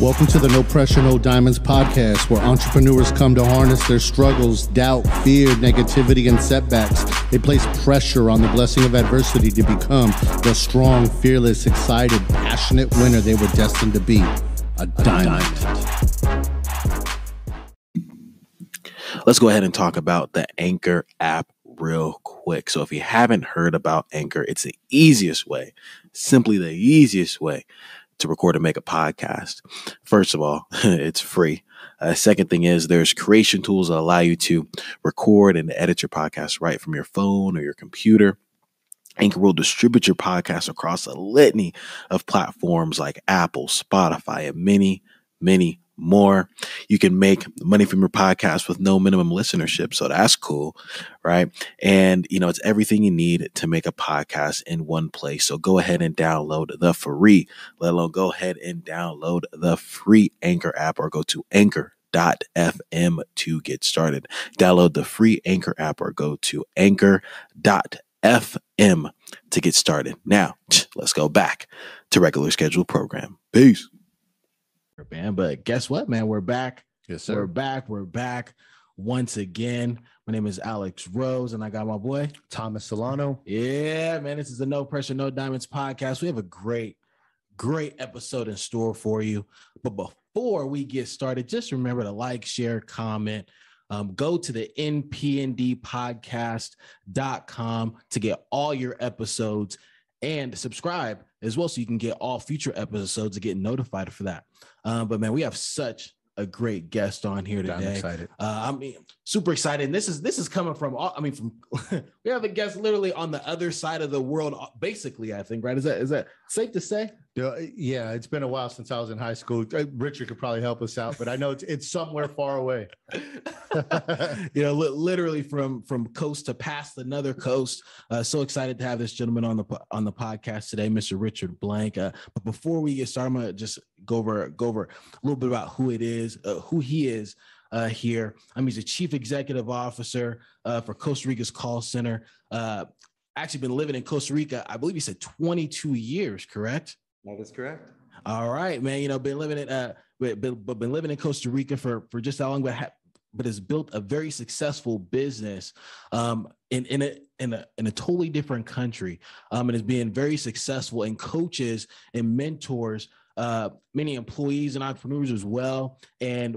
Welcome to the No Pressure No Diamonds podcast, where entrepreneurs come to harness their struggles, doubt, fear, negativity, and setbacks. They place pressure on the blessing of adversity to become the strong, fearless, excited, passionate winner they were destined to be, a diamond. Let's go ahead and talk about the Anchor app real quick. So if you haven't heard about Anchor, it's the easiest way, simply the easiest way to record and make a podcast. First of all, it's free. Second thing is there's creation tools that allow you to record and edit your podcast right from your phone or your computer. Anchor will distribute your podcast across a litany of platforms like Apple, Spotify, and many, many more. You can make money from your podcast with no minimum listenership. So that's cool, right? And, you know, it's everything you need to make a podcast in one place. So go ahead and download the free, let alone go ahead and download the free Anchor app, or go to anchor.fm to get started. Download the free Anchor app or go to anchor.fm to get started. Now, let's go back to regular scheduled program. Peace. Man, but guess what, man? We're back. Yes, sir. We're back once again. My name is Alex Rose, and I got my boy Thomas Solano. Yeah, man. This is the No Pressure, No Diamonds podcast. We have a great episode in store for you. But before we get started, just remember to like, share, comment. Go to the npndpodcast.com to get all your episodes, and subscribe as well so you can get all future episodes and get notified for that. But man, we have such a great guest on here today. I'm excited. Super excited. And this is coming from all, we have a guest literally on the other side of the world, basically, I think, right? Is that safe to say? Yeah, it's been a while since I was in high school. Richard could probably help us out, but I know it's somewhere far away. You know, literally from coast to past another coast. So excited to have this gentleman on the podcast today, Mr. Richard Blank. But before we get started, I'm gonna just go over a little bit about who he is. Here, he's a chief executive officer for Costa Rica's Call Center. Actually, been living in Costa Rica, I believe he said 22 years. Correct? That is correct. All right, man. You know, been living in Costa Rica for just that long, but has built a very successful business in a totally different country, and is being very successful and coaches and mentors many employees and entrepreneurs as well. And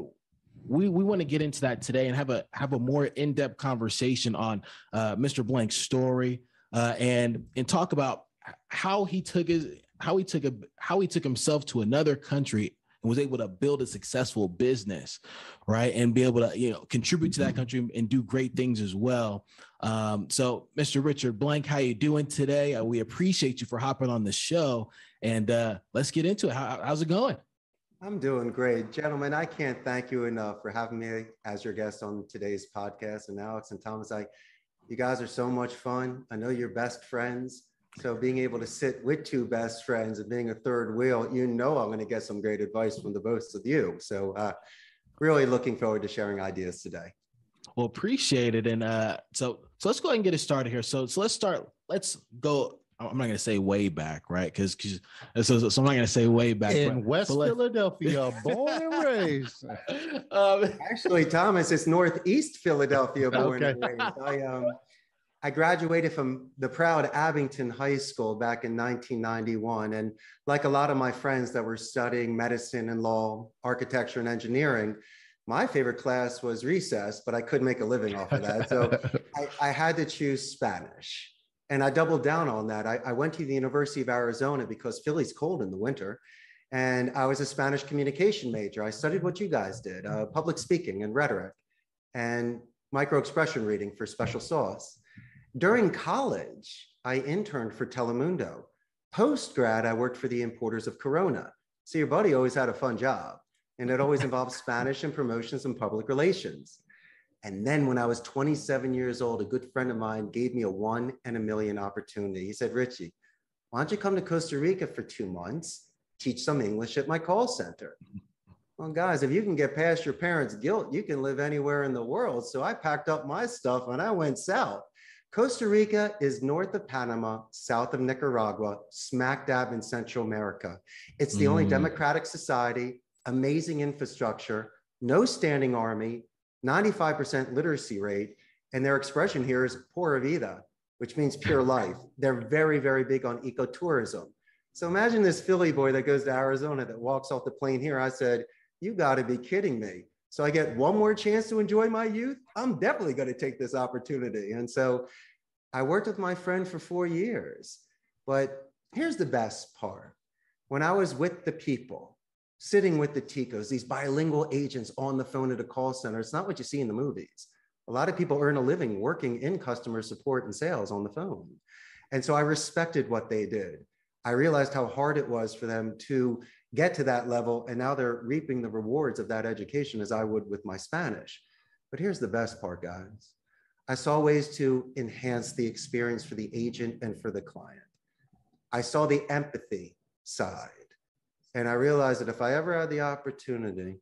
we want to get into that today and have a more in-depth conversation on Mr. Blank's story and talk about how he took himself to another country and was able to build a successful business, right, and be able to, you know, contribute to that country and do great things as well. So Mr. Richard Blank, how you doing today? We appreciate you for hopping on the show, and let's get into it. How's it going? I'm doing great. Gentlemen, I can't thank you enough for having me as your guest on today's podcast. And Alex and Thomas, you guys are so much fun. I know you're best friends. So being able to sit with two best friends and being a third wheel, you know I'm going to get some great advice from the both of you. So really looking forward to sharing ideas today. Well, appreciate it. And so let's go ahead and get it started here. So let's start. Let's go. I'm not going to say way back, right? Because so I'm not going to say way back. In West Philadelphia, born and raised. Actually, Thomas, it's Northeast Philadelphia, born and raised. I graduated from the proud Abington High School back in 1991. And like a lot of my friends that were studying medicine and law, architecture and engineering, my favorite class was recess, but I couldn't make a living off of that. So I had to choose Spanish. And I doubled down on that. I went to the University of Arizona because Philly's cold in the winter. And I was a Spanish communication major. I studied what you guys did, public speaking and rhetoric and microexpression reading for special sauce. During college, I interned for Telemundo. Post-grad, I worked for the importers of Corona. So your buddy always had a fun job. And it always involved Spanish and promotions and public relations. And then when I was 27 years old, a good friend of mine gave me a 1 in a million opportunity. He said, Richie, why don't you come to Costa Rica for 2 months, teach some English at my call center? Well, guys, if you can get past your parents' guilt, you can live anywhere in the world. So I packed up my stuff and I went south. Costa Rica is north of Panama, south of Nicaragua, smack dab in Central America. It's the only democratic society amazing infrastructure, no standing army, 95% literacy rate, and their expression here is Pura Vida, which means pure life. They're very, very big on ecotourism. So imagine this Philly boy that goes to Arizona that walks off the plane here. I said, you gotta be kidding me. So I get one more chance to enjoy my youth. I'm definitely gonna take this opportunity. And so I worked with my friend for 4 years, but here's the best part. When I was with the people, sitting with the Ticos, these bilingual agents on the phone at a call center, it's not what you see in the movies. A lot of people earn a living working in customer support and sales on the phone. And so I respected what they did. I realized how hard it was for them to get to that level, and now they're reaping the rewards of that education as I would with my Spanish. But here's the best part, guys. I saw ways to enhance the experience for the agent and for the client. I saw the empathy side, and I realized that if I ever had the opportunity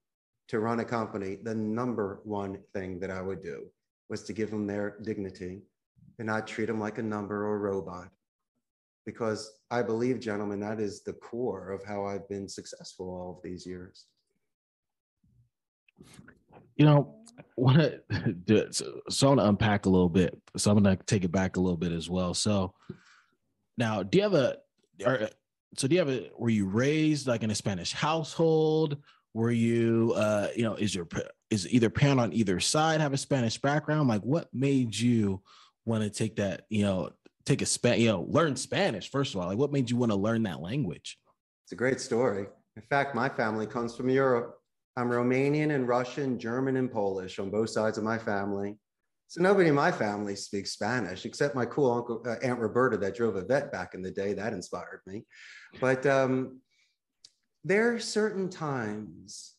to run a company, the number one thing that I would do was to give them their dignity and not treat them like a number or a robot. Because I believe, gentlemen, that is the core of how I've been successful all of these years. You know, so I want to unpack a little bit. So I'm going to take it back a little bit as well. So now, were you raised like in a Spanish household? Were you, is either parent on either side have a Spanish background? Like, what made you want to take that, learn Spanish, first of all? Like, what made you want to learn that language? It's a great story. In fact, my family comes from Europe. I'm Romanian and Russian, German and Polish on both sides of my family. So nobody in my family speaks Spanish, except my cool Aunt Roberta that drove a vet back in the day. That inspired me. But there are certain times,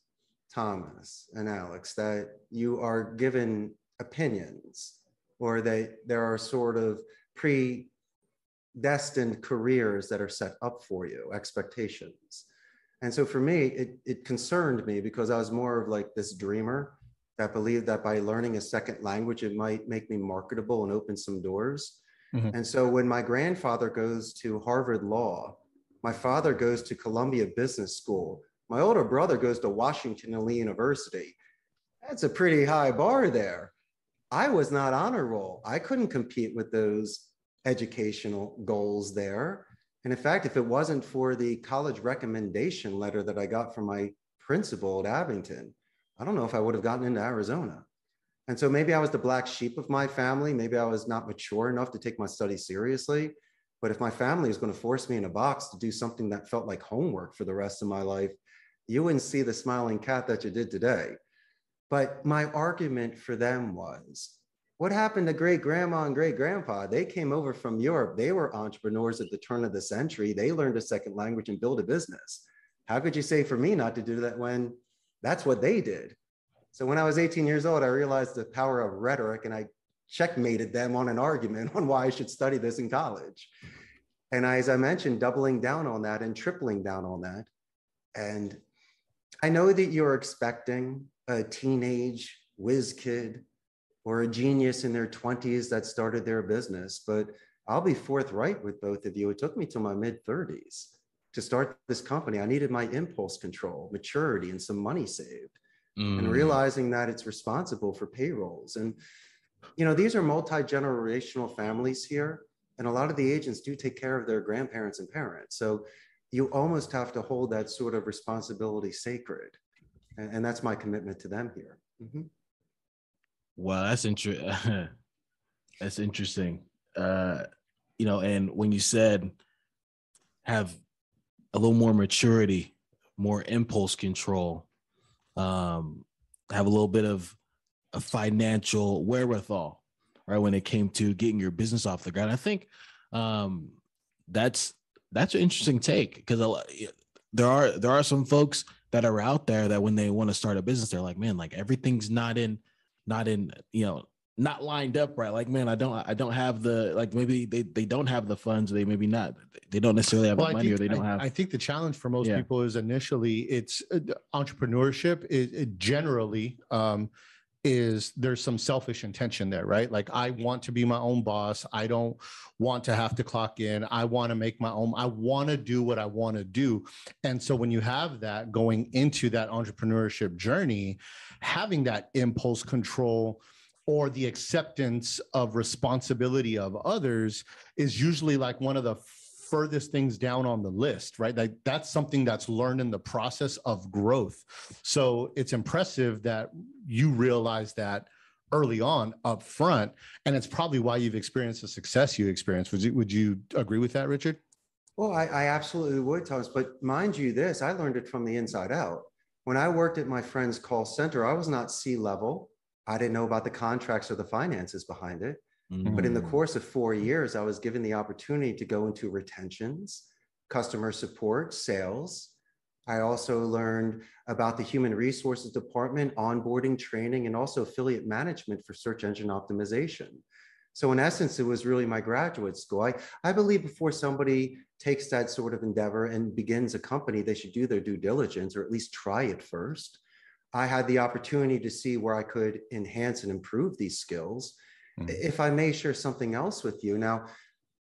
Thomas and Alex, that you are given opinions, or that there are sort of predestined careers that are set up for you, expectations. And so for me, it concerned me because I was more of like this dreamer that believed that by learning a second language, it might make me marketable and open some doors. Mm-hmm. And so when my grandfather goes to Harvard Law, my father goes to Columbia Business School, my older brother goes to Washington and Lee University. That's a pretty high bar there. I was not on a roll. I couldn't compete with those educational goals there. And in fact, if it wasn't for the college recommendation letter that I got from my principal at Abington, I don't know if I would have gotten into Arizona. And so maybe I was the black sheep of my family. Maybe I was not mature enough to take my studies seriously. But if my family is going to force me in a box to do something that felt like homework for the rest of my life, you wouldn't see the smiling cat that you did today. But my argument for them was, what happened to great grandma and great grandpa? They came over from Europe. They were entrepreneurs at the turn of the century. They learned a second language and built a business. How could you say for me not to do that when that's what they did? So when I was 18 years old, I realized the power of rhetoric, and I checkmated them on an argument on why I should study this in college. And as I mentioned, doubling down on that and tripling down on that. And I know that you're expecting a teenage whiz kid or a genius in their 20s that started their business, but I'll be forthright with both of you. It took me till my mid 30s to start this company. I needed my impulse control, maturity, and some money saved, and realizing that it's responsible for payrolls. And, you know, these are multi-generational families here, and a lot of the agents do take care of their grandparents and parents. So you almost have to hold that sort of responsibility sacred. And that's my commitment to them here. Mm-hmm. Wow, that's interesting. That's interesting. And when you said have a little more maturity, more impulse control, have a little bit of a financial wherewithal, right? When it came to getting your business off the ground, I think that's an interesting take, because there are some folks that are out there that when they want to start a business, they're like, man, like everything's not lined up right. Like, man, I don't have the, like, maybe they don't have the funds. They maybe not, they don't necessarily have the money, or they don't have. I think the challenge for most people is initially it's entrepreneurship is generally is there's some selfish intention there, right? Like, I want to be my own boss. I don't want to have to clock in. I want to make my own, I want to do what I want to do. And so when you have that going into that entrepreneurship journey, having that impulse control or the acceptance of responsibility of others is usually like one of the furthest things down on the list, right? Like, that's something that's learned in the process of growth. So it's impressive that you realize that early on up front, and it's probably why you've experienced the success you experienced. Would you agree with that, Richard? Well, I absolutely would, Thomas. But mind you this, I learned it from the inside out. When I worked at my friend's call center, I was not C-level. I didn't know about the contracts or the finances behind it. But in the course of 4 years, I was given the opportunity to go into retentions, customer support, sales. I also learned about the human resources department, onboarding training, and also affiliate management for search engine optimization. So in essence, it was really my graduate school. I believe before somebody takes that sort of endeavor and begins a company, they should do their due diligence or at least try it first. I had the opportunity to see where I could enhance and improve these skills. If I may share something else with you. Now,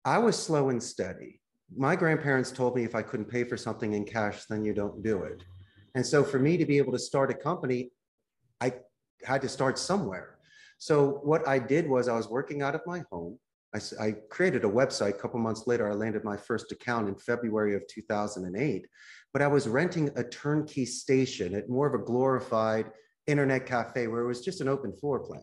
I was slow and steady. My grandparents told me if I couldn't pay for something in cash, then you don't do it. And so for me to be able to start a company, I had to start somewhere. So what I did was I was working out of my home. I created a website. A couple months later, I landed my first account in February of 2008. But I was renting a turnkey station at more of a glorified internet cafe where it was just an open floor plan.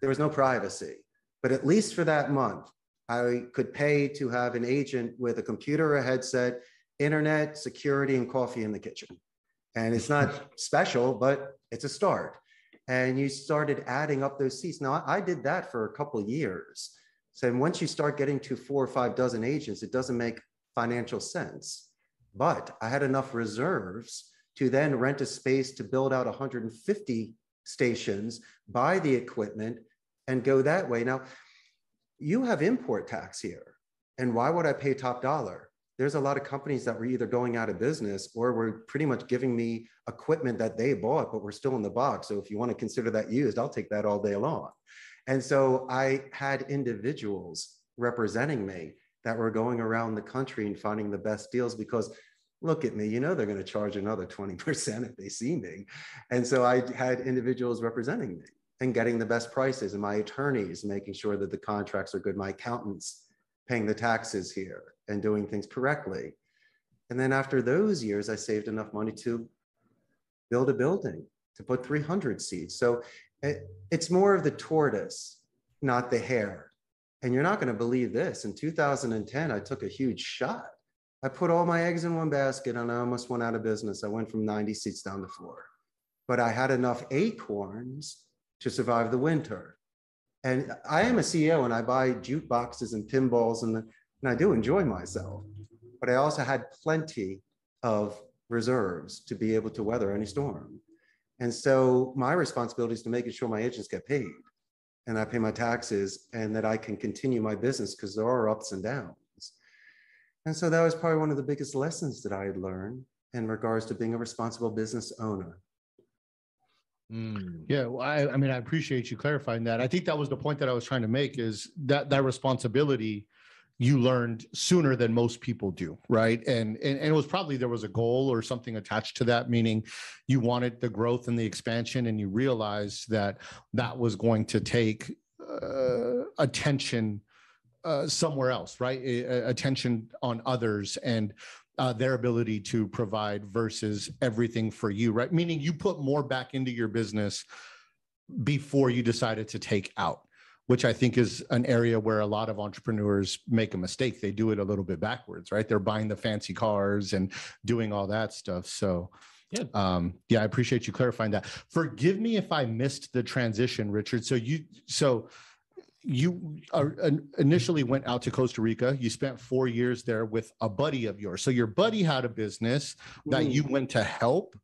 There was no privacy, but at least for that month, I could pay to have an agent with a computer, a headset, internet, security, and coffee in the kitchen. And it's not special, but it's a start. And you started adding up those seats. Now, I did that for a couple of years. So once you start getting to 4 or 5 dozen agents, it doesn't make financial sense. But I had enough reserves to then rent a space to build out 150 stations, buy the equipment, and go that way. Now, you have import tax here. And why would I pay top dollar? There's a lot of companies that were either going out of business or were pretty much giving me equipment that they bought, but were still in the box. So if you want to consider that used, I'll take that all day long. And so I had individuals representing me that were going around the country and finding the best deals because look at me, you know, they're going to charge another 20% if they see me. And so I had individuals representing me and getting the best prices, and my attorneys making sure that the contracts are good, my accountants paying the taxes here and doing things correctly. And then after those years, I saved enough money to build a building, to put 300 seats. So it's more of the tortoise, not the hare. And you're not going to believe this. In 2010, I took a huge shot. I put all my eggs in one basket and I almost went out of business. I went from 90 seats down to 4, but I had enough acorns to survive the winter. And I am a CEO and I buy jukeboxes and pinballs and I do enjoy myself, but I also had plenty of reserves to be able to weather any storm. And so my responsibility is to making sure my agents get paid and I pay my taxes and that I can continue my business because there are ups and downs. And so that was probably one of the biggest lessons that I had learned in regards to being a responsible business owner. Yeah, well, I mean, I appreciate you clarifying that. I think that was the point that I was trying to make is that responsibility you learned sooner than most people do, right? And it was probably there was a goal or something attached to that, meaning you wanted the growth and the expansion, and you realized that was going to take attention somewhere else, right? Attention on others and their ability to provide versus everything for you, right? Meaning you put more back into your business before you decided to take out, which I think is an area where a lot of entrepreneurs make a mistake. They do it a little bit backwards, right? They're buying the fancy cars and doing all that stuff. So yeah. I appreciate you clarifying that. Forgive me if I missed the transition, Richard. You initially went out to Costa Rica. You spent 4 years there with a buddy of yours. So your buddy had a business that you went to help.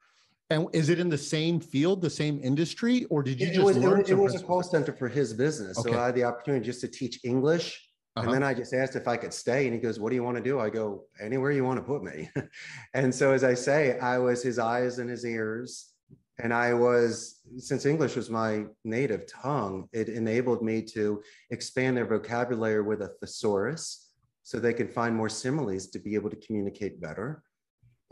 And is it in the same field, the same industry, or did you learn? It was a call center for his business. Okay. So I had the opportunity just to teach English. And then I just asked if I could stay. And he goes, what do you want to do? I go, anywhere you want to put me. And so as I say, I was his eyes and his ears And I was, since English was my native tongue, it enabled me to expand their vocabulary with a thesaurus so they could find more similes to be able to communicate better.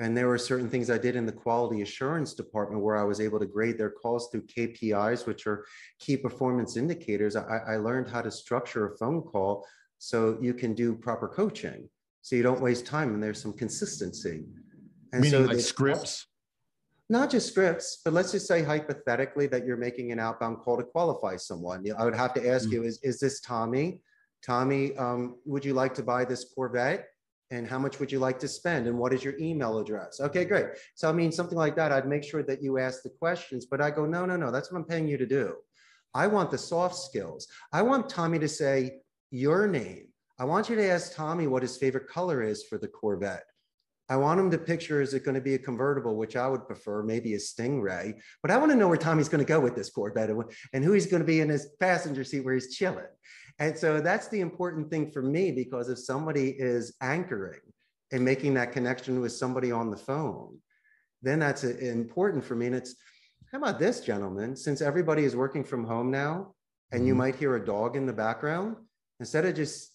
And there were certain things I did in the quality assurance department where I was able to grade their calls through KPIs, which are key performance indicators. I learned how to structure a phone call so you can do proper coaching, so you don't waste time and there's some consistency. And meaning so like scripts? Not just scripts, but let's just say hypothetically that you're making an outbound call to qualify someone. I would have to ask you, is this Tommy? Tommy, would you like to buy this Corvette? And how much would you like to spend? And what is your email address? Okay, great. So I mean, something like that, I'd make sure that you ask the questions, but I go, no, that's what I'm paying you to do. I want the soft skills. I want Tommy to say your name. I want you to ask Tommy what his favorite color is for the Corvette. I want him to picture, is it going to be a convertible, which I would prefer, maybe a Stingray, but I want to know where Tommy's going to go with this Corvette and who he's going to be in his passenger seat where he's chilling. And so that's the important thing for me, because if somebody is anchoring and making that connection with somebody on the phone, then that's important for me. And it's, how about this, gentlemen, since everybody is working from home now, and you might hear a dog in the background, instead of just,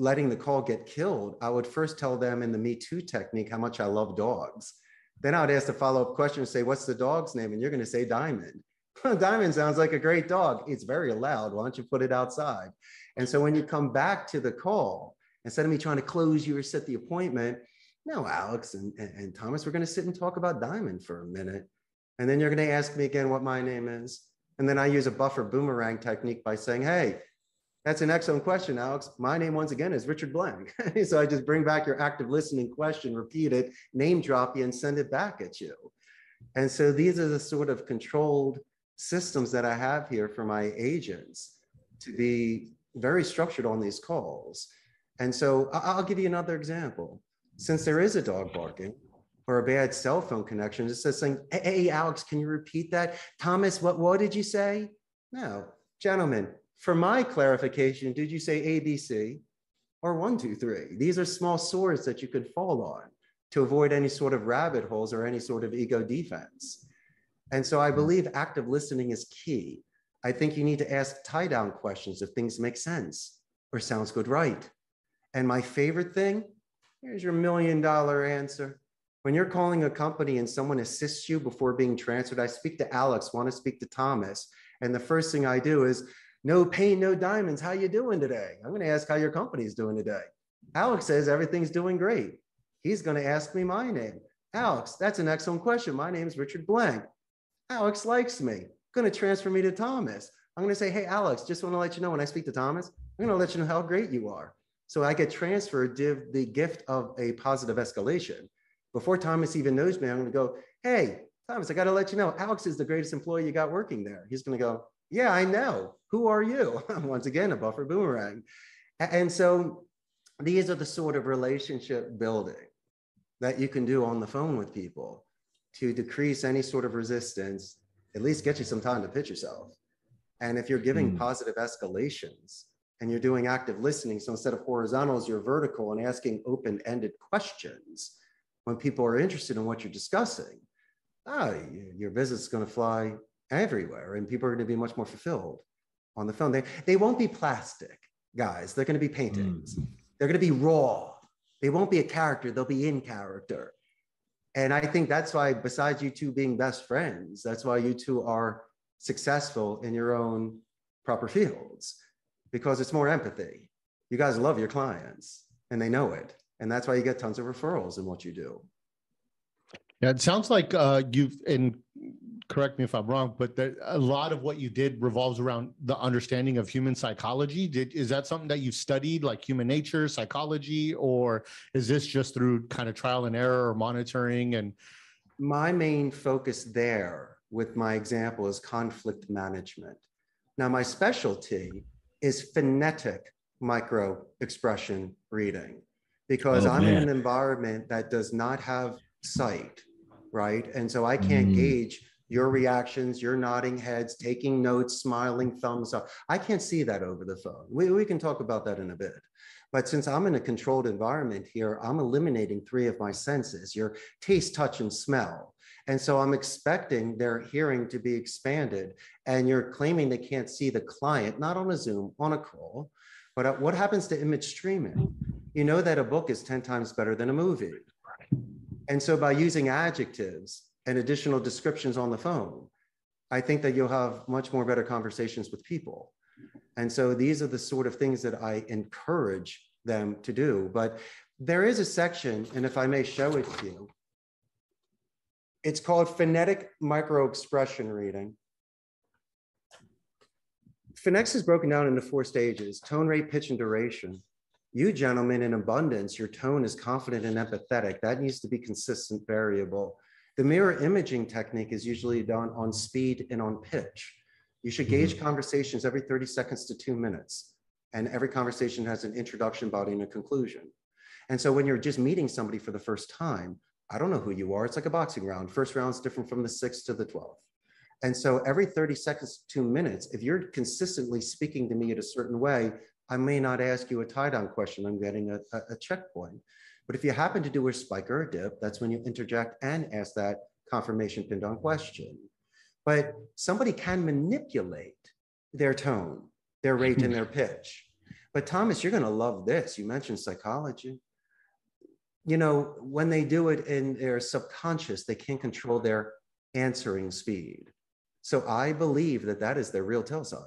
letting the call get killed, I would first tell them in the Me Too technique how much I love dogs. Then I would ask the follow-up question and say, what's the dog's name? And you're going to say Diamond. Diamond sounds like a great dog. It's very loud. Why don't you put it outside? And so when you come back to the call, instead of me trying to close you or set the appointment, no, Alex and Thomas, we're going to sit and talk about Diamond for a minute. And then you're going to ask me again what my name is. And then I use a buffer boomerang technique by saying, hey, that's an excellent question, Alex. My name, once again, is Richard Blank. So I just bring back your active listening question, repeat it, name drop you, and send it back at you. And so these are the sort of controlled systems that I have here for my agents to be very structured on these calls. And so I'll give you another example. Since there is a dog barking or a bad cell phone connection, just saying, hey, Alex, can you repeat that? Thomas, what did you say? No, gentlemen. For my clarification, did you say ABC or 1, 2, 3? These are small swords that you could fall on to avoid any sort of rabbit holes or any sort of ego defense. And so I believe active listening is key. I think you need to ask tie-down questions if things make sense or sounds good, right? And my favorite thing, here's your $1 million answer. When you're calling a company and someone assists you before being transferred, I speak to Alex, want to speak to Thomas. And the first thing I do is, no pain, no diamonds. How you doing today? I'm going to ask how your company's doing today. Alex says everything's doing great. He's going to ask me my name. Alex, that's an excellent question. My name is Richard Blank. Alex likes me. Going to transfer me to Thomas. I'm going to say, hey, Alex, just want to let you know when I speak to Thomas, I'm going to let you know how great you are. So I get transferred, give the gift of a positive escalation. Before Thomas even knows me, I'm going to go, hey, Thomas, I got to let you know, Alex is the greatest employee you got working there. He's going to go, yeah, I know. Who are you? Once again, a buffer boomerang. And so these are the sort of relationship building that you can do on the phone with people to decrease any sort of resistance, at least get you some time to pitch yourself. And if you're giving positive escalations and you're doing active listening, so instead of horizontals, you're vertical and asking open-ended questions when people are interested in what you're discussing, your business is going to fly everywhere, and people are going to be much more fulfilled on the phone. They won't be plastic, guys. They're going to be paintings. They're going to be raw. They won't be a character. They'll be in character. And I think that's why, besides you two being best friends, that's why you two are successful in your own proper fields, because it's more empathy. You guys love your clients and they know it. And that's why you get tons of referrals in what you do. Yeah, it sounds like correct me if I'm wrong, but a lot of what you did revolves around the understanding of human psychology. Is that something that you've studied, like human nature, psychology, or is this just through kind of trial and error or monitoring? And my main focus there with my example is conflict management. Now, my specialty is phonetic micro expression reading, because I'm in an environment that does not have sight. Right. And so I can't gauge your reactions, your nodding heads, taking notes, smiling, thumbs up. I can't see that over the phone. We can talk about that in a bit. But since I'm in a controlled environment here, I'm eliminating three of my senses: your taste, touch, and smell. And so I'm expecting their hearing to be expanded, and you're claiming they can't see the client, not on a Zoom, on a call. But what happens to image streaming? You know that a book is 10 times better than a movie. And so by using adjectives and additional descriptions on the phone, I think that you'll have much more better conversations with people. And so these are the sort of things that I encourage them to do. But there is a section, and if I may show it to you, it's called phonetic microexpression reading. Phinex is broken down into four stages: tone, rate, pitch, and duration. You gentlemen, in abundance, your tone is confident and empathetic. That needs to be consistent variable. The mirror imaging technique is usually done on speed and on pitch. You should gauge conversations every 30 seconds to 2 minutes. And every conversation has an introduction, body, and a conclusion. And so when you're just meeting somebody for the first time, I don't know who you are. It's like a boxing round. First round's different from the 6th to the 12th. And so every 30 seconds to 2 minutes, if you're consistently speaking to me in a certain way, I may not ask you a tie-down question. I'm getting a checkpoint. But if you happen to do a spike or a dip, that's when you interject and ask that confirmation pinned-on question. But somebody can manipulate their tone, their rate, and their pitch. But Thomas, you're going to love this. You mentioned psychology. You know, when they do it in their subconscious, they can't control their answering speed. So I believe that that is their real tell sign.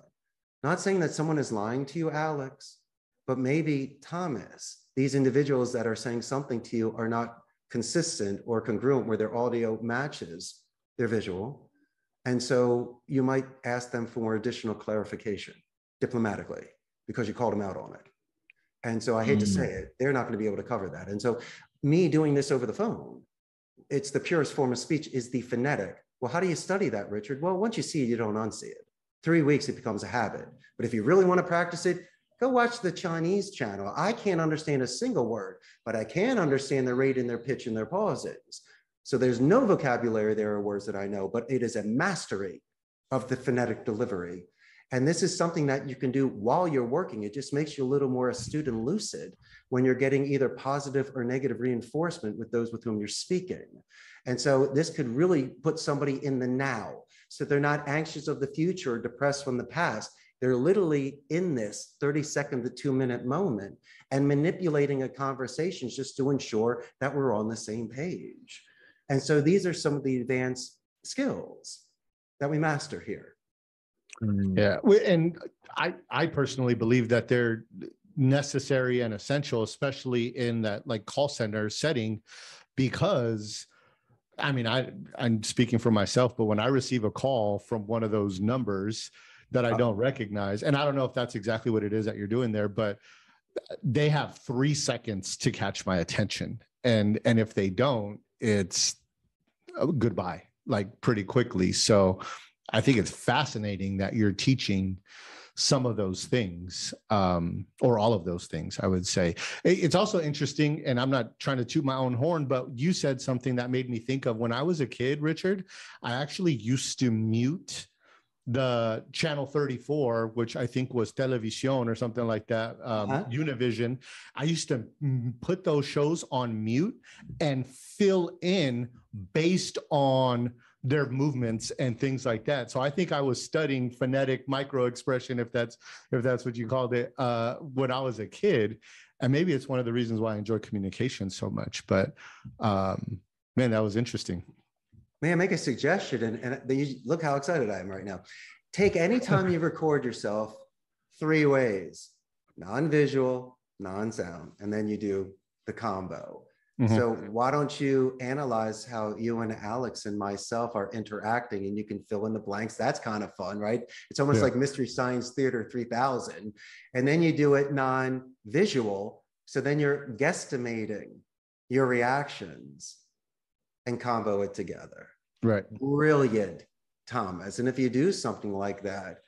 Not saying that someone is lying to you, Alex, but maybe Thomas, these individuals that are saying something to you are not consistent or congruent where their audio matches their visual. And so you might ask them for additional clarification diplomatically because you called them out on it. And so I hate to say it, they're not going to be able to cover that. And so me doing this over the phone, it's the purest form of speech is the phonetic. Well, how do you study that, Richard? Well, once you see it, you don't unsee it. 3 weeks, it becomes a habit. But if you really want to practice it, go watch the Chinese channel. I can't understand a single word, but I can understand their rate and their pitch and their pauses. So there's no vocabulary. There are words that I know, but it is a mastery of the phonetic delivery. And this is something that you can do while you're working. It just makes you a little more astute and lucid when you're getting either positive or negative reinforcement with those with whom you're speaking. And so this could really put somebody in the now. So they're not anxious of the future or depressed from the past. They're literally in this 30-second to 2-minute moment and manipulating a conversation just to ensure that we're on the same page. And so these are some of the advanced skills that we master here. Yeah. And I personally believe that they're necessary and essential, especially in that like call center setting, because I mean, I'm speaking for myself, but when I receive a call from one of those numbers that I don't recognize, and I don't know if that's exactly what it is that you're doing there, but they have 3 seconds to catch my attention. And if they don't, it's goodbye, like pretty quickly. So I think it's fascinating that you're teaching some of those things, or all of those things, I would say. It's also interesting, and I'm not trying to toot my own horn, but you said something that made me think of when I was a kid, Richard. I actually used to mute the channel 34, which I think was Televisión or something like that, Univision. I used to put those shows on mute and fill in based on their movements and things like that. So I think I was studying phonetic microexpression, if that's what you called it, when I was a kid. And maybe it's one of the reasons why I enjoy communication so much, but man, that was interesting. May I make a suggestion? And look how excited I am right now. Take any time you record yourself 3 ways: non-visual, non-sound, and then you do the combo. So why don't you analyze how you and Alex and myself are interacting, and you can fill in the blanks. That's kind of fun, right? It's almost like Mystery Science Theater 3000. And then you do it non-visual. So then you're guesstimating your reactions and combo it together. Right. Brilliant, Thomas. And if you do something like that,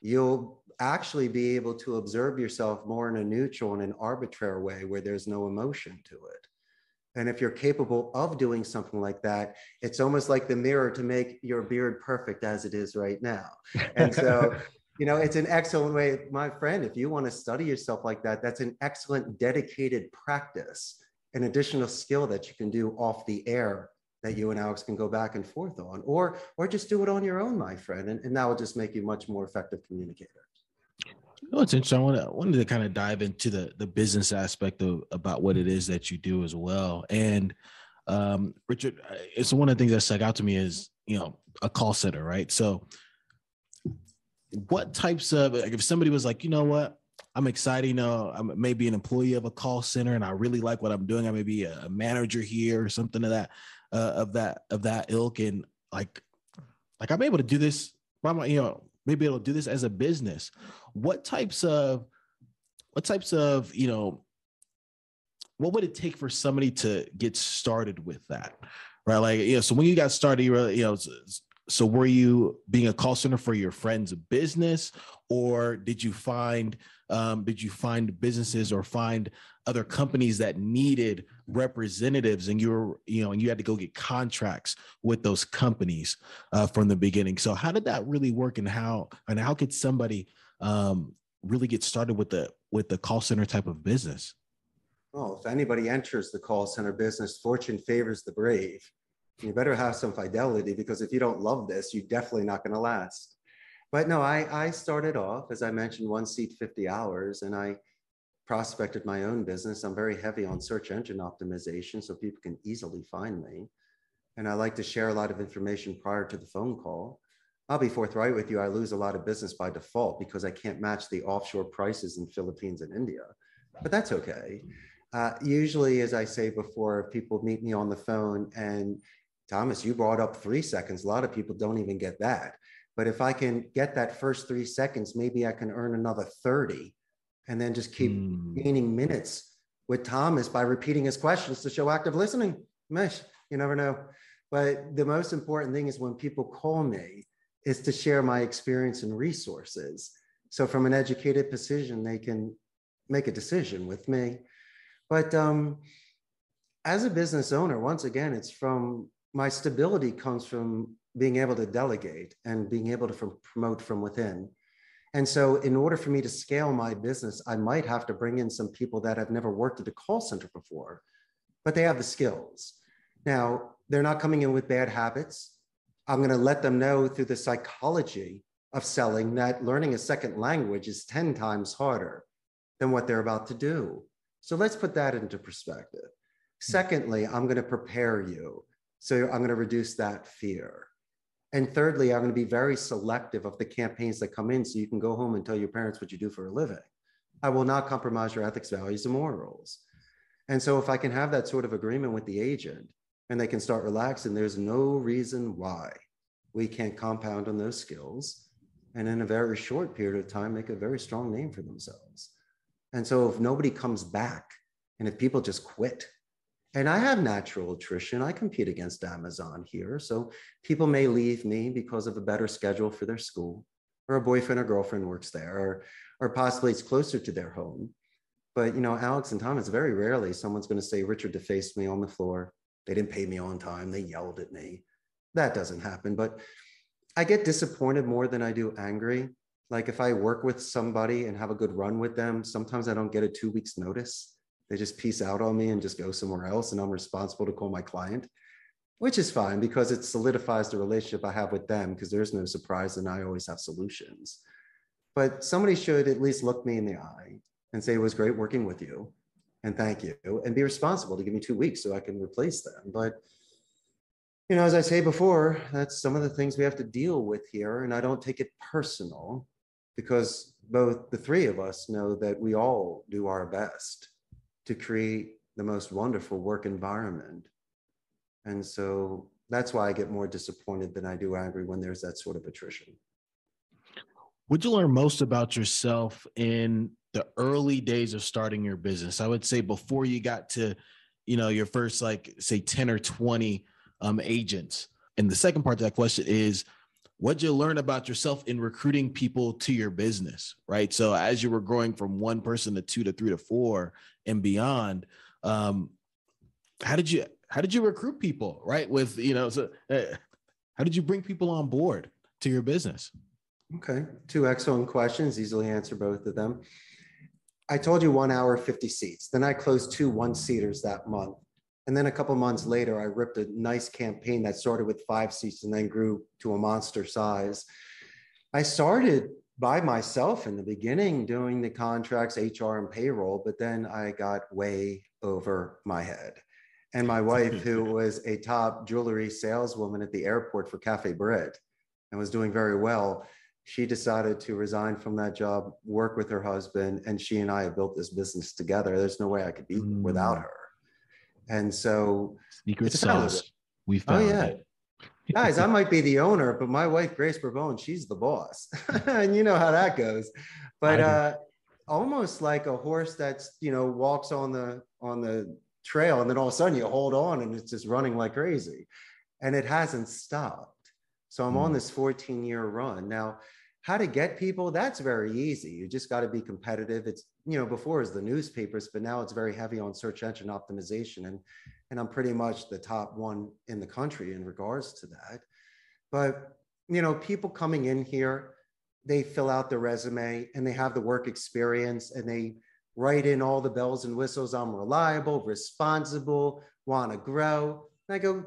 you'll actually be able to observe yourself more in a neutral and an arbitrary way where there's no emotion to it. And if you're capable of doing something like that, it's almost like the mirror to make your beard perfect as it is right now. And so You know, it's an excellent way, my friend, if you want to study yourself like that, that's an excellent dedicated practice, an additional skill that you can do off the air that you and Alex can go back and forth on, or just do it on your own, my friend. And that will just make you much more effective communicator. No, it's interesting. I wanted to kind of dive into the business aspect of about what it is that you do as well. And Richard, it's one of the things that stuck out to me is, you know, a call center, right? So what types of, like, if somebody was like, you know what, I'm excited, you know, I may be an employee of a call center and I really like what I'm doing. I may be a manager here or something of that ilk. And like I'm able to do this by my, you know, maybe it'll do this as a business. What types of, you know, what would it take for somebody to get started with that? Right. Like, you know, so when you got started, so were you being a call center for your friend's business, or did you find businesses or find other companies that needed representatives and you had to go get contracts with those companies from the beginning? So how did that really work, and how could somebody really get started with the call center type of business? Well, if anybody enters the call center business, fortune favors the brave. You better have some fidelity, because if you don't love this, you're definitely not going to last. But no, I started off, as I mentioned, one seat, 50 hours, and I prospected my own business. I'm very heavy on search engine optimization, so people can easily find me. And I like to share a lot of information prior to the phone call. I'll be forthright with you. I lose a lot of business by default because I can't match the offshore prices in Philippines and India, but that's okay. Usually, as I say before, people meet me on the phone, and Thomas, you brought up 3 seconds. A lot of people don't even get that. But if I can get that first 3 seconds, maybe I can earn another 30, and then just keep gaining minutes with Thomas by repeating his questions to show active listening. Mesh, you never know. But the most important thing is when people call me is to share my experience and resources. So from an educated position, they can make a decision with me. But as a business owner, once again, it's from my stability comes from being able to delegate and being able to promote from within. And so in order for me to scale my business, I might have to bring in some people that have never worked at a call center before, but they have the skills. Now, they're not coming in with bad habits. I'm going to let them know through the psychology of selling that learning a second language is 10 times harder than what they're about to do. So let's put that into perspective. Secondly, I'm going to prepare you. So I'm going to reduce that fear. And thirdly, I'm going to be very selective of the campaigns that come in, so you can go home and tell your parents what you do for a living. I will not compromise your ethics, values, and morals. And so if I can have that sort of agreement with the agent and they can start relaxing, there's no reason why we can't compound on those skills and in a very short period of time make a very strong name for themselves. And so if nobody comes back and if people just quit, and I have natural attrition. I compete against Amazon here. So people may leave me because of a better schedule for their school, or a boyfriend or girlfriend works there, or possibly it's closer to their home. But, you know, Alex and Thomas, very rarely someone's going to say, Richard defaced me on the floor. They didn't pay me on time. They yelled at me. That doesn't happen. But I get disappointed more than I do angry. Like if I work with somebody and have a good run with them, sometimes I don't get a 2 weeks notice. They just peace out on me and just go somewhere else. And I'm responsible to call my client, which is fine because it solidifies the relationship I have with them, because there's no surprise and I always have solutions. But somebody should at least look me in the eye and say, it was great working with you and thank you, and be responsible to give me 2 weeks so I can replace them. But, you know, as I say before, that's some of the things we have to deal with here. And I don't take it personal, because both the three of us know that we all do our best to create the most wonderful work environment. And so that's why I get more disappointed than I do angry when there's that sort of attrition. What'd you learn most about yourself in the early days of starting your business? I would say before you got to, you know, your first, like, say 10 or 20 agents. And the second part to that question is, what'd you learn about yourself in recruiting people to your business, right? So as you were growing from one person to two to three to four and beyond, how did you recruit people, right? How did you bring people on board to your business? Okay, two excellent questions, easily answer both of them. I told you 1 hour, 50 seats. Then I closed 2 one-seaters that month. And then a couple months later, I ripped a nice campaign that started with 5 seats and then grew to a monster size. I started by myself in the beginning doing the contracts, HR and payroll, but then I got way over my head. And my wife, who was a top jewelry saleswoman at the airport for Cafe Britt and was doing very well, she decided to resign from that job, work with her husband, and she and I have built this business together. There's no way I could be without her. And so secret sauce. We've found it. Guys, I might be the owner, but my wife, Grace Bourbon, she's the boss. And you know how that goes. But almost like a horse that's, you know, walks on the trail and then all of a sudden you hold on and it's just running like crazy. And it hasn't stopped. So I'm on this 14-year run. Now, how to get people, that's very easy. You just got to be competitive. It's, you know, before it was the newspapers, but now it's very heavy on search engine optimization. And I'm pretty much the top one in the country in regards to that. But, you know, people coming in here, they fill out their resume and they have the work experience and they write in all the bells and whistles. I'm reliable, responsible, want to grow. And I go,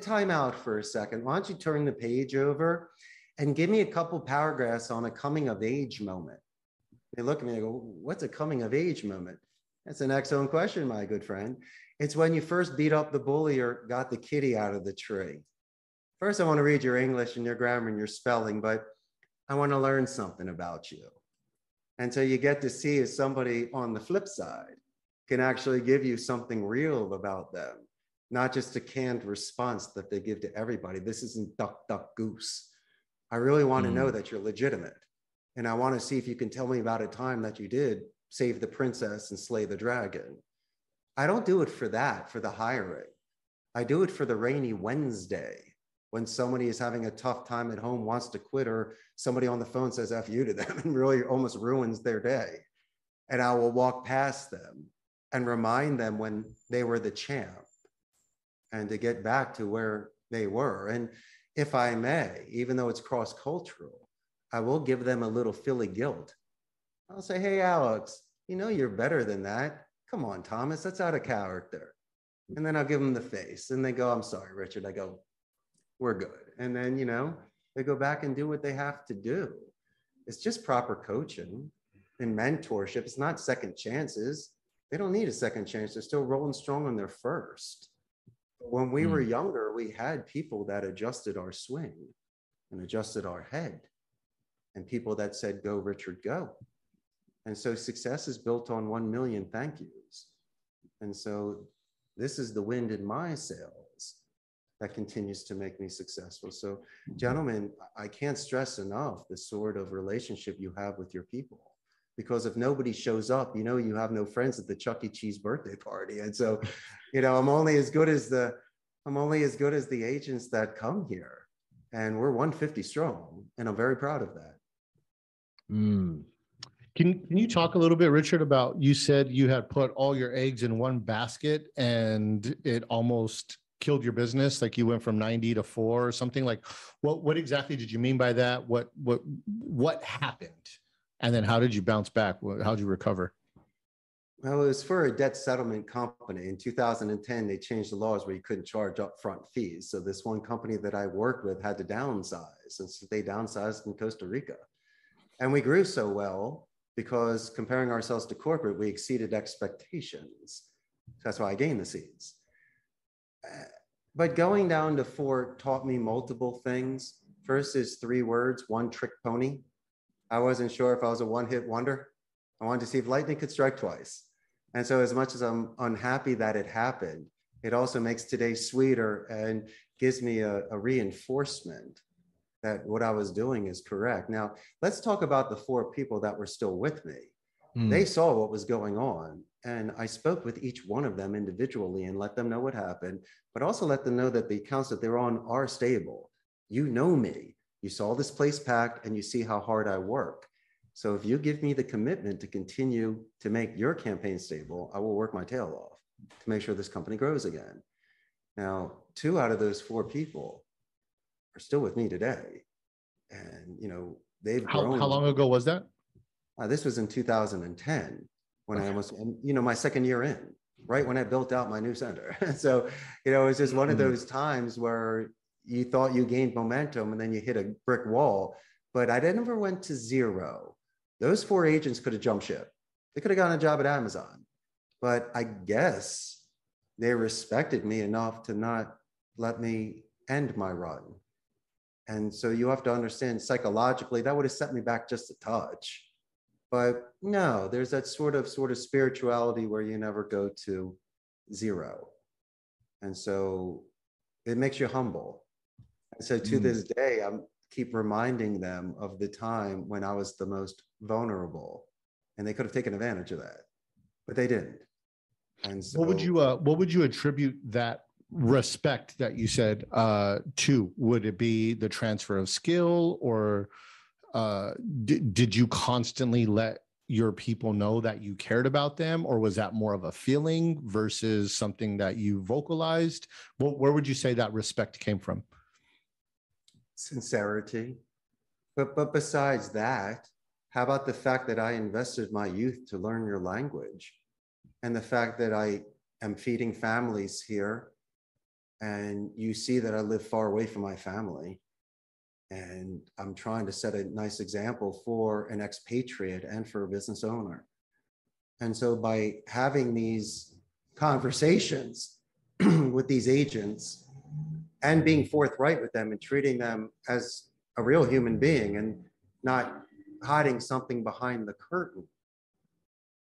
time out for a second. Why don't you turn the page over and give me a couple paragraphs on a coming of age moment? They look at me and go, what's a coming of age moment? That's an excellent question, my good friend. It's when you first beat up the bully or got the kitty out of the tree. First, I want to read your English and your grammar and your spelling, but I want to learn something about you. And so you get to see if somebody on the flip side can actually give you something real about them. Not just a canned response that they give to everybody. This isn't duck, duck, goose. I really want to know that you're legitimate. And I want to see if you can tell me about a time that you did save the princess and slay the dragon. I don't do it for that, for the hiring. I do it for the rainy Wednesday when somebody is having a tough time at home, wants to quit, or somebody on the phone says F you to them and really almost ruins their day. And I will walk past them and remind them when they were the champ, and to get back to where they were. And if I may, even though it's cross-cultural, I will give them a little Philly guilt. I'll say, hey, Alex, you know you're better than that. Come on, Thomas, that's out of character. And then I'll give them the face. And they go, I'm sorry, Richard. I go, we're good. And then, you know, they go back and do what they have to do. It's just proper coaching and mentorship. It's not second chances. They don't need a second chance. They're still rolling strong on their first. When we were younger, we had people that adjusted our swing and adjusted our head and people that said, go, Richard, go. And so success is built on 1 million thank yous. And so this is the wind in my sails that continues to make me successful. So gentlemen, I can't stress enough the sort of relationship you have with your people. Because if nobody shows up, you know, you have no friends at the Chuck E. Cheese birthday party. And so, you know, I'm only as good as the agents that come here. And we're 150 strong. And I'm very proud of that. Can you talk a little bit, Richard, about, you said you had put all your eggs in one basket and it almost killed your business? Like you went from 90 to 4 or something. Like what exactly did you mean by that? What happened? And then how did you bounce back? How did you recover? Well, it was for a debt settlement company. In 2010, they changed the laws where you couldn't charge upfront fees. So this one company that I worked with had to downsize. And so they downsized in Costa Rica. And we grew so well because comparing ourselves to corporate, we exceeded expectations. That's why I gained the seeds. But going down to 4 taught me multiple things. First is 3 words, one trick pony. I wasn't sure if I was a one-hit wonder. I wanted to see if lightning could strike twice. And so as much as I'm unhappy that it happened, it also makes today sweeter and gives me a reinforcement that what I was doing is correct. Now, let's talk about the 4 people that were still with me. They saw what was going on. And I spoke with each one of them individually and let them know what happened, but also let them know that the accounts that they're on are stable. You know me. You saw this place packed and you see how hard I work. So if you give me the commitment to continue to make your campaign stable, I will work my tail off to make sure this company grows again. Now, 2 out of those 4 people are still with me today. And, you know, They've grown. How long ago was that? This was in 2010 when I almost, my second year in, right when I built out my new center. So, it was just one of those times where you thought you gained momentum and then you hit a brick wall, but I never went to zero. Those four agents could have jumped ship. They could have gotten a job at Amazon, but I guess they respected me enough to not let me end my run. And so you have to understand psychologically, that would have set me back just a touch. But no, there's that sort of spirituality where you never go to zero. And so it makes you humble. And so to this day, I keep reminding them of the time when I was the most vulnerable and they could have taken advantage of that, but they didn't. And so what would you attribute that respect that you said to? Would it be the transfer of skill, or did you constantly let your people know that you cared about them, or was that more of a feeling versus something that you vocalized? Where would you say that respect came from? Sincerity. But besides that, how about the fact that I invested my youth to learn your language, and the fact that I am feeding families here, and you see that I live far away from my family, and I'm trying to set a nice example for an expatriate and for a business owner. And so by having these conversations with these agents and being forthright with them and treating them as a real human being and not hiding something behind the curtain,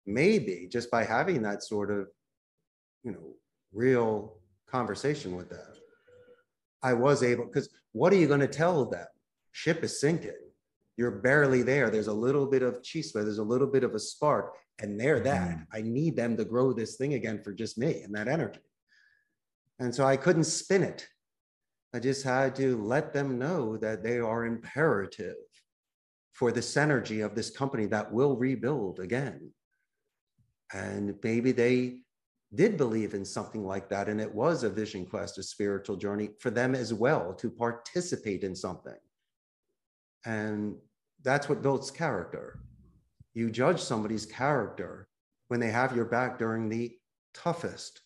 maybe just by having that sort of, real conversation with them, I was able, because what are you going to tell them? Ship is sinking. You're barely there. There's a little bit of chispa. There's a little bit of a spark, and they're that. I need them to grow this thing again for just me and that energy. And so I couldn't spin it. I just had to let them know that they are imperative for the synergy of this company that will rebuild again. And maybe they did believe in something like that, and it was a vision quest, a spiritual journey for them as well, to participate in something. And that's what builds character. You judge somebody's character when they have your back during the toughest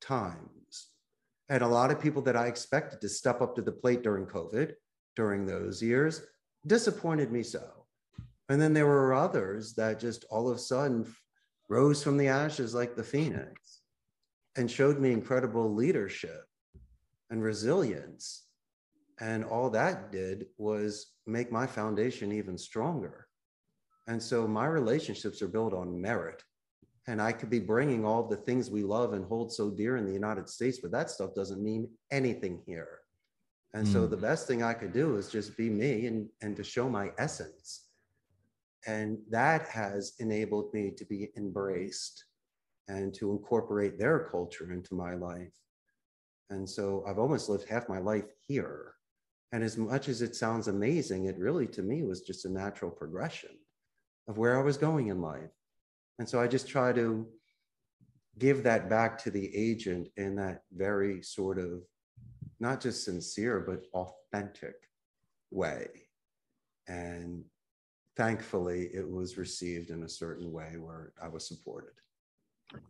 times. And a lot of people that I expected to step up to the plate during COVID, during those years, disappointed me so. And then there were others that just all of a sudden rose from the ashes like the Phoenix, and showed me incredible leadership and resilience. And all that did was make my foundation even stronger. And so my relationships are built on merit. And I could be bringing all the things we love and hold so dear in the United States, but that stuff doesn't mean anything here. And so the best thing I could do is just be me and to show my essence. And that has enabled me to be embraced and to incorporate their culture into my life. And so I've almost lived half my life here. And as much as it sounds amazing, it really, to me, was just a natural progression of where I was going in life. And so I just try to give that back to the agent in that very sort of, not just sincere, but authentic way. And thankfully, it was received in a certain way where I was supported.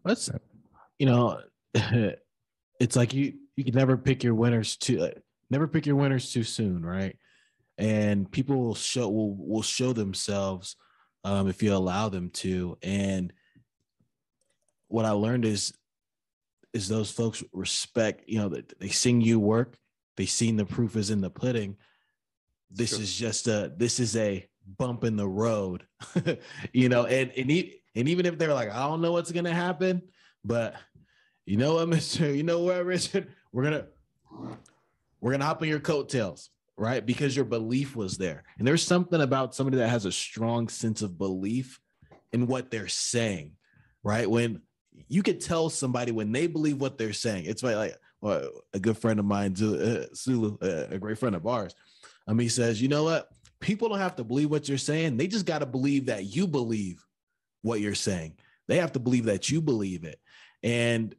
Listen, it's like you can never pick your winners too soon, right? And people will show themselves if you allow them to. And what I learned is those folks respect, they seen you work, they seen the proof is in the pudding. This sure. is just this is a bump in the road, and even if they're like, I don't know what's going to happen, but Richard, we're going to hop on your coattails, right? Because your belief was there. And there's something about somebody that has a strong sense of belief in what they're saying, right? When you could tell somebody when they believe what they're saying, it's like a good friend of mine, Sulu, a great friend of ours. He says, you know what? People don't have to believe what you're saying. They just got to believe that you believe what you're saying. They have to believe that you believe it. And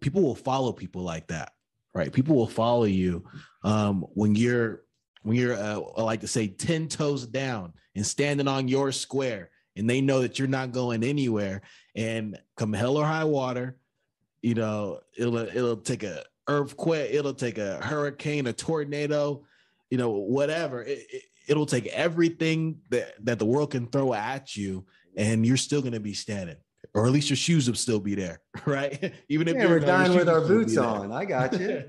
people will follow people like that, right? People will follow you when you're we're, I like to say, 10 toes down and standing on your square. And they know that you're not going anywhere. And come hell or high water, you know, it'll take a earthquake, it'll take a hurricane, a tornado, you know, whatever. It'll take everything that the world can throw at you, and you're still going to be standing. Or at least your shoes will still be there, right? Even if we're dying with our boots on. I got you.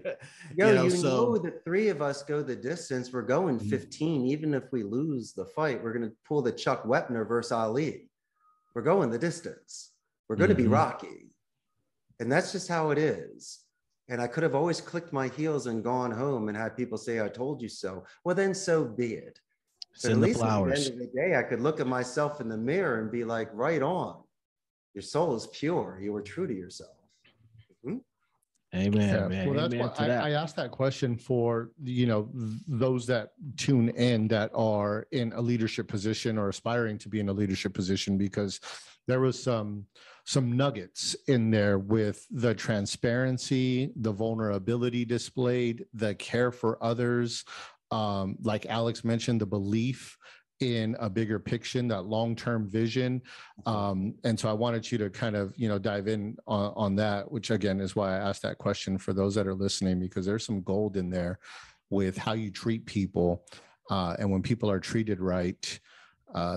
You know, the three of us go the distance. We're going 15. Even if we lose the fight, we're going to pull the Chuck Wepner versus Ali. We're going the distance. We're going to be Rocky. And that's just how it is. And I could have always clicked my heels and gone home and had people say, I told you so. Well, then so be it. But at least at the end of the day, I could look at myself in the mirror and be like, right on. Your soul is pure. You were true to yourself. Amen. Yeah. Man. Well, that's why I asked that question for, you know, those that tune in that are in a leadership position or aspiring to be in a leadership position, because there was some nuggets in there with the transparency, the vulnerability displayed, the care for others. Like Alex mentioned, the belief in a bigger picture, that long-term vision. And so I wanted you to kind of, you know, dive in on that, which again is why I asked that question for those that are listening, because there's some gold in there with how you treat people. And when people are treated right,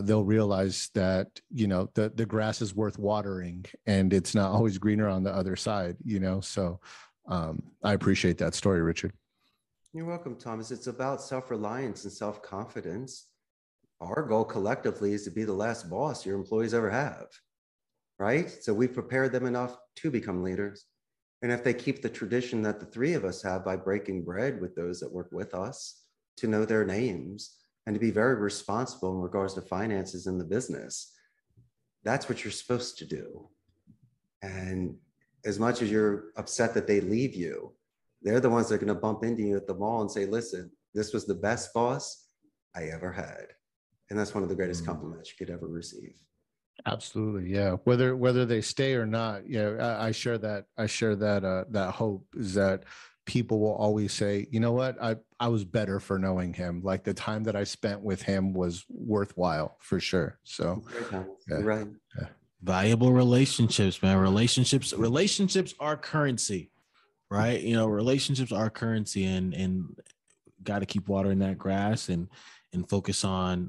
they'll realize that, you know, the grass is worth watering and it's not always greener on the other side, you know? So I appreciate that story, Richard. You're welcome, Thomas. It's about self-reliance and self-confidence. Our goal collectively is to be the last boss your employees ever have, right? So we've prepared them enough to become leaders. And if they keep the tradition that the three of us have by breaking bread with those that work with us, to know their names and to be very responsible in regards to finances in the business, that's what you're supposed to do. And as much as you're upset that they leave you, they're the ones that are going to bump into you at the mall and say, listen, this was the best boss I ever had. And that's one of the greatest compliments you could ever receive. Absolutely. Yeah. Whether they stay or not, you know, I share that hope is that people will always say, you know what, I was better for knowing him. Like the time that I spent with him was worthwhile for sure. So yeah, right. Yeah. Valuable relationships, man. Relationships are currency, right? You know, relationships are currency, and got to keep watering that grass and focus on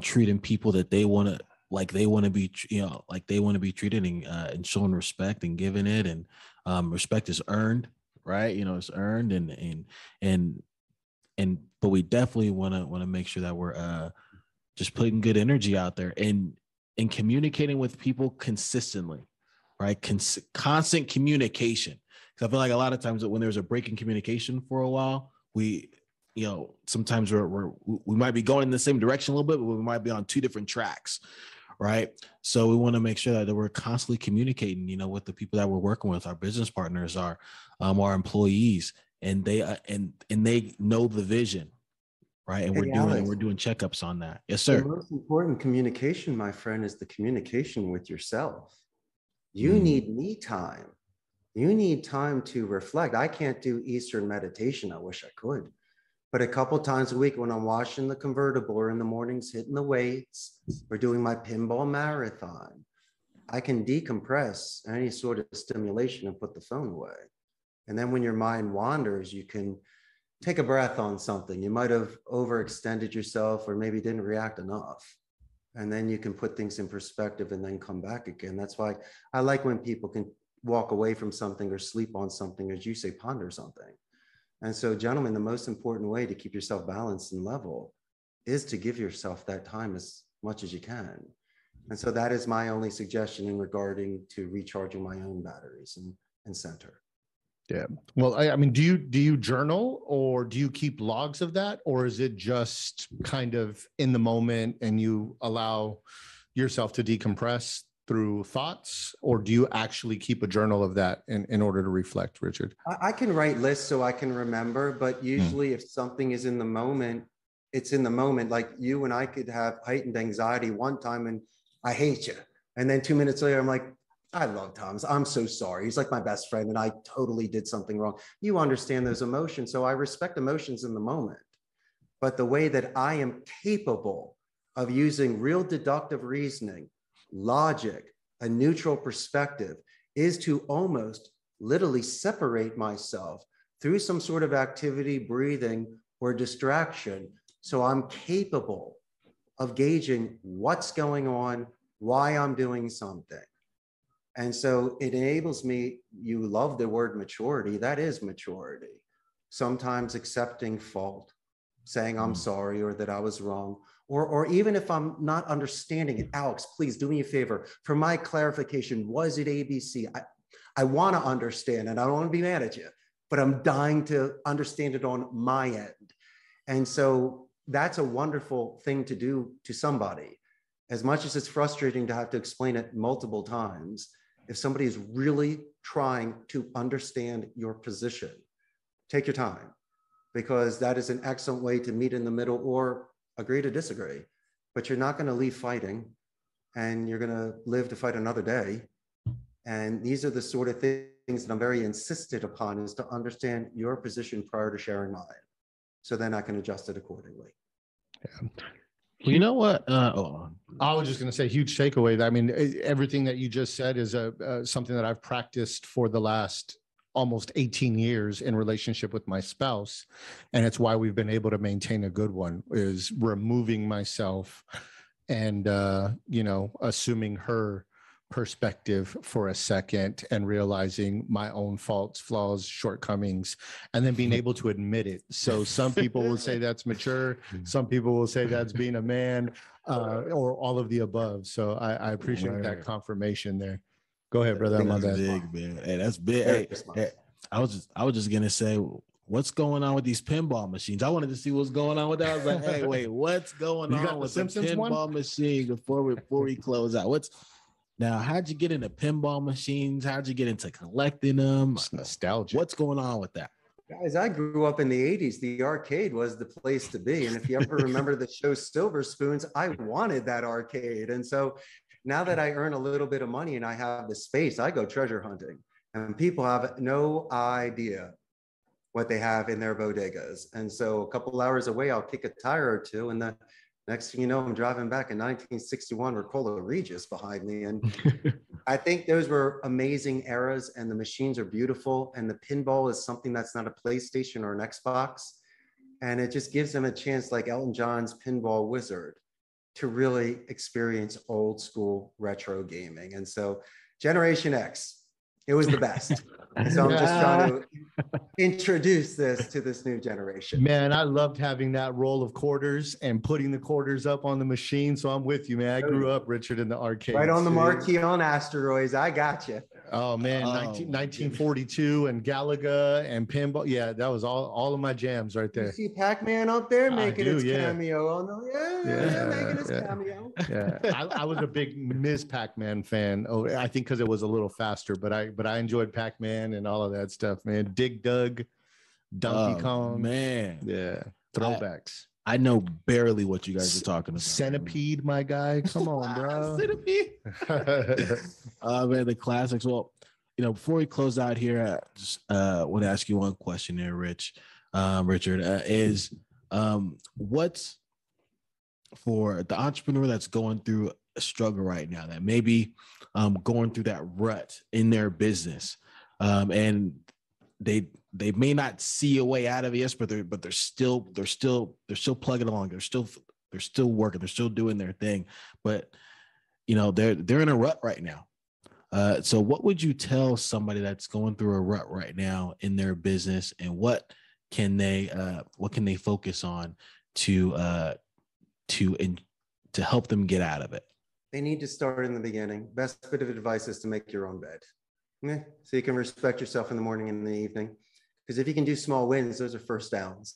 treating people that they want to, like they want to be, you know, like they want to be treated, and showing respect and giving it, and respect is earned, right? You know, it's earned, and but we definitely want to make sure that we're just putting good energy out there and communicating with people consistently, right? Constant communication, because I feel like a lot of times when there's a break in communication for a while, you know, sometimes we might be going in the same direction a little bit, but we might be on two different tracks, right? So we want to make sure that we're constantly communicating, you know, with the people that we're working with, our business partners, our employees, and they know the vision, right? And we're doing checkups on that. Yes, sir. The most important communication, my friend, is the communication with yourself. You need me time. You need time to reflect. I can't do Eastern meditation. I wish I could. But a couple times a week when I'm washing the convertible or in the mornings hitting the weights or doing my pinball marathon, I can decompress any sort of stimulation and put the phone away. And then when your mind wanders, you can take a breath on something. You might have overextended yourself or maybe didn't react enough. And then you can put things in perspective and then come back again. That's why I like when people can walk away from something or sleep on something, as you say, ponder something. And so, gentlemen, the most important way to keep yourself balanced and level is to give yourself that time as much as you can. And so that is my only suggestion in regarding to recharging my own batteries and center. Yeah. Well, I mean, do you journal, or do you keep logs of that? Or is it just kind of in the moment and you allow yourself to decompress through thoughts, or do you actually keep a journal of that in order to reflect, Richard? I can write lists so I can remember, but usually if something is in the moment, it's in the moment. Like you and I could have heightened anxiety one time and I hate you. And then 2 minutes later, I'm like, I love Thomas. I'm so sorry. He's like my best friend and I totally did something wrong. You understand those emotions. So I respect emotions in the moment, but the way that I am capable of using real deductive reasoning, logic, a neutral perspective is to almost literally separate myself through some sort of activity, breathing, or distraction. So I'm capable of gauging what's going on, why I'm doing something. And so it enables me, you love the word maturity, that is maturity. Sometimes accepting fault, saying I'm sorry or that I was wrong, or even if I'm not understanding it, Alex, please do me a favor. For my clarification, was it ABC? I wanna understand and I don't wanna be mad at you, but I'm dying to understand it on my end. And so that's a wonderful thing to do to somebody. As much as it's frustrating to have to explain it multiple times, if somebody is really trying to understand your position, take your time, because that is an excellent way to meet in the middle or agree to disagree, but you're not going to leave fighting and you're going to live to fight another day. And these are the sort of things that I'm very insistent upon, is to understand your position prior to sharing mine. So then I can adjust it accordingly. Yeah. Well, you know what? I was just going to say, huge takeaway. I mean, everything that you just said is something that I've practiced for the last almost 18 years in relationship with my spouse. And it's why we've been able to maintain a good one, is removing myself and, assuming her perspective for a second and realizing my own faults, flaws, shortcomings, and then being able to admit it. So some people will say that's mature. Some people will say that's being a man, or all of the above. So I appreciate that confirmation there. Go ahead, brother. That's big, man. Hey, that's big. Hey, I was just gonna say, what's going on with these pinball machines? I wanted to see what's going on with that. I was like, hey, wait, what's going on with the pinball machine before we close out? Now, how'd you get into pinball machines? How'd you get into collecting them? It's nostalgia. What's going on with that? Guys, I grew up in the 80s. The arcade was the place to be. And if you ever remember the show Silver Spoons, I wanted that arcade. And so now that I earn a little bit of money and I have the space, I go treasure hunting. And people have no idea what they have in their bodegas. And so a couple hours away, I'll kick a tire or two, and the next thing you know, I'm driving back in 1961 Ricola Regis behind me. And I think those were amazing eras, and the machines are beautiful. And the pinball is something that's not a PlayStation or an Xbox. And it just gives them a chance, like Elton John's Pinball Wizard, to really experience old school retro gaming. And so Generation X, it was the best. So I'm just trying to introduce this to this new generation. Man, I loved having that roll of quarters and putting the quarters up on the machine. So I'm with you, man. I grew up, Richard, in the arcade. Right on the marquee on Asteroids. I got you. Oh, man. 1942 and Galaga and pinball. Yeah, that was all of my jams right there. You see Pac-Man up there making its cameo. I was a big Ms. Pac-Man fan. Oh, I think because it was a little faster, but I enjoyed Pac-Man and all of that stuff, man. Dig Dug, Donkey Kong. Man. Yeah. Throwbacks. I know barely what you guys are talking about. Centipede, my guy. Come on, bro. Centipede. Man, the classics. Well, before we close out here, I just want to ask you one question there, Richard, what's for the entrepreneur that's going through a struggle right now, that maybe going through that rut in their business, and they may not see a way out of it, but they're still plugging along. They're still working. They're still doing their thing, but they're in a rut right now. So what would you tell somebody that's going through a rut right now in their business, and what can they focus on to help them get out of it? They need to start in the beginning. Best bit of advice is to make your own bed. So you can respect yourself in the morning and in the evening. Because if you can do small wins, those are first downs.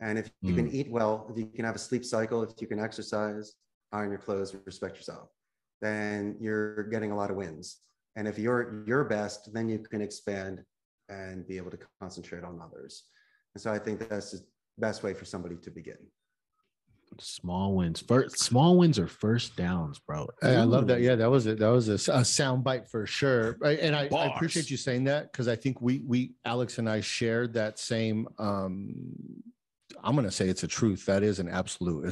And if you can eat well, if you can have a sleep cycle, if you can exercise, iron your clothes, respect yourself, then you're getting a lot of wins. And if you're your best, then you can expand and be able to concentrate on others. And so I think that's the best way for somebody to begin. Small wins. First, small wins are first downs, bro. Hey, I love that. Yeah, that was it. That was a sound bite for sure. And I appreciate you saying that, because I think we Alex and I shared that same. I'm going to say it's a truth. That is an absolute.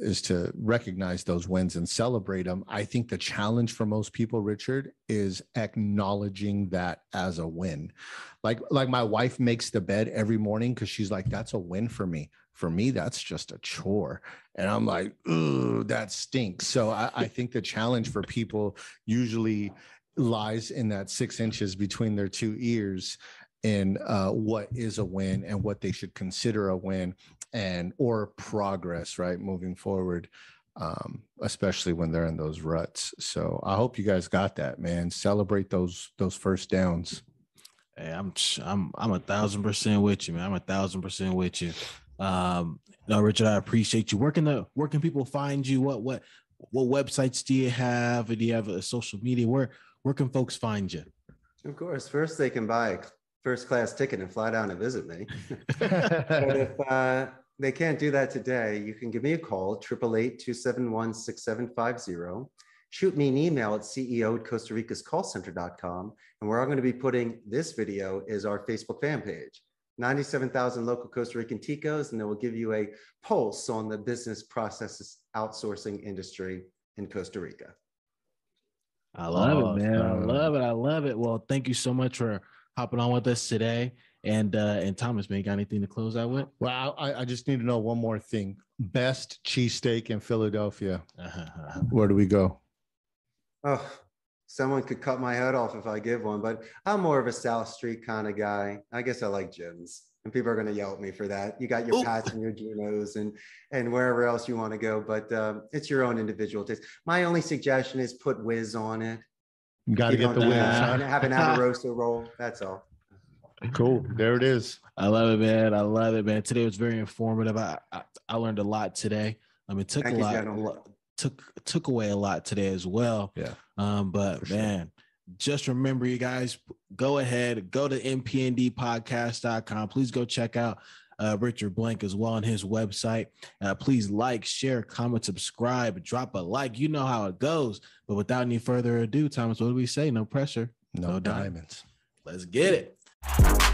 Is to recognize those wins and celebrate them. I think the challenge for most people, Richard, is acknowledging that as a win. Like my wife makes the bed every morning because she's like, that's a win for me. For me, that's just a chore. And I'm like, ooh, that stinks. So I think the challenge for people usually lies in that 6 inches between their two ears in what is a win and what they should consider a win. And or progress, right, moving forward, especially when they're in those ruts. So I hope you guys got that, man. Celebrate those first downs. Hey, I'm 1,000% with you, man. I'm 1,000% with you. No, Richard, I appreciate you. Where can people find you? What websites do you have? Do you have a social media? Where can folks find you? Of course, first they can buy a first class ticket and fly down and visit me. But if they can't do that today, you can give me a call, 888-271-6750. Shoot me an email at ceo@costaricascallcenter.com. And where I'm going to be putting this video is our Facebook fan page, 97,000 local Costa Rican Ticos, and it will give you a pulse on the business processes outsourcing industry in Costa Rica. I love it, man. I love it. Well, thank you so much for hopping on with us today. And Thomas, man, got anything to close out with? Well, I just need to know one more thing. Best cheesesteak in Philadelphia. Where do we go? Oh, someone could cut my head off if I give one, but I'm more of a South Street kind of guy. I guess I like Jim's, and people are going to yell at me for that. You got your Pats and your Ginos and wherever else you want to go, but it's your own individual taste. My only suggestion is put whiz on it. You got to get the whiz. Have an Amarosa roll. That's all. Cool. There it is. I love it, man. I love it, man. Today was very informative. I learned a lot today. It took took away a lot today as well. Yeah. But man, just remember, you guys, go ahead, go to npndpodcast.com. Please go check out Richard Blank as well on his website. Please like, share, comment, subscribe, drop a like. You know how it goes. But without any further ado, Thomas, what do we say? No pressure, no diamonds. Let's get it.